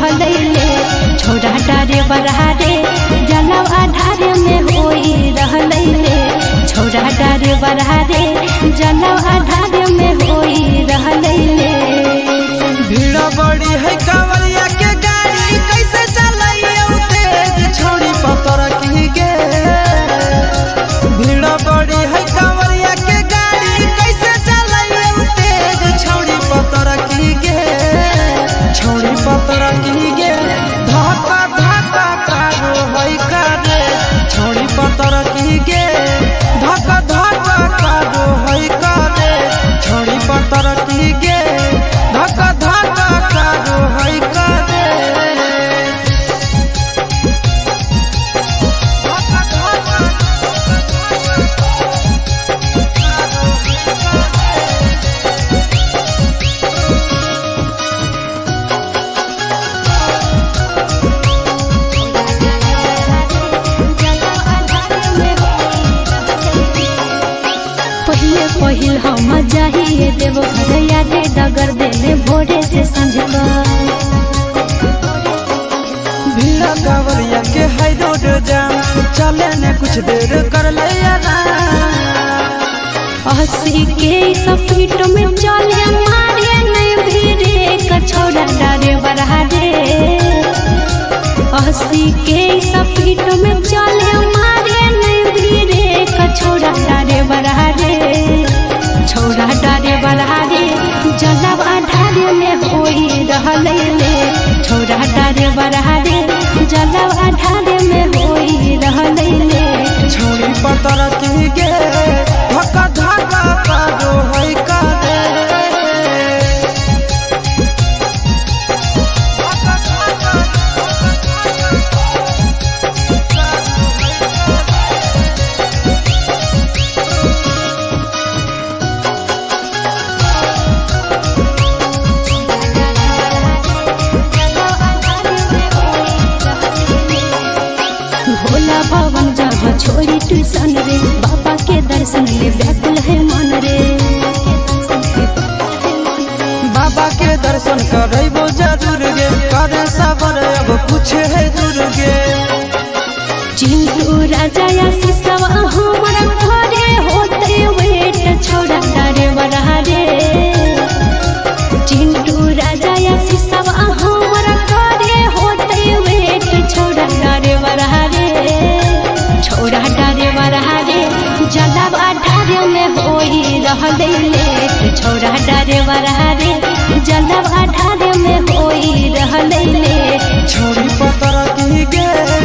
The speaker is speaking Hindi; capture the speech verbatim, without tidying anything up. रहले छोड़ा डारे बरारे जलव आधारे में होई रहले छोड़ा डारे बरारे जलव आधारे में होई रहले। भीड़ बड़ी है कावरिया के गाड़ी कैसे चलई उते छोड़ी पतर की गे। भीड़ बड़ी है कावरिया के गाड़ी कैसे चलई उते छोड़ी पतर की गे छोड़ी पतर की गे धक्का धक्का कारो है करे छोड़ी पतर की गे धक्का धक्का कारो है करे छोड़ी पतर की गे धक्का धक्का कारो है करे। पहिल हम जाहिए देव भैया के डगर देले भोरे से संझका। भीड़ कावरिया के हाई रोड जाम चले ने कुछ देर कर लिया ना हसी के सब पीट में चले मारे नहीं भीड़े का छोड़ा डारे बरारे हसी के सब पीट में चले मारे नहीं भीड़े का छोड़ा डारे बरारे छोड़ा डारे बरारे जलब आधारे में होई रहले छोड़ा डारे बरारे जलब आधारे में होई रहले छोड़ी पतर की गे धक्का धक्का कारो है करे। छोड़ी ट्यूशन रे बाबा के दर्शन ले व्याकुल है मन रे बाबा के दर्शन करबो जरूर गे करे सबर अब कुछ है दूर गे। चिंटू राजा आशीष हमरा घरे होते वेट छोड़ा डारे बरारे चिंटू राजा आशीष हमरा घरे होते वेट छोड़ा डारे बरारे छोड़ा डारे बरारे जलब आधारे में होई रहले छोड़ा डारे बरारे जलब आधारे में होई रहले छोड़ी पतर की गे।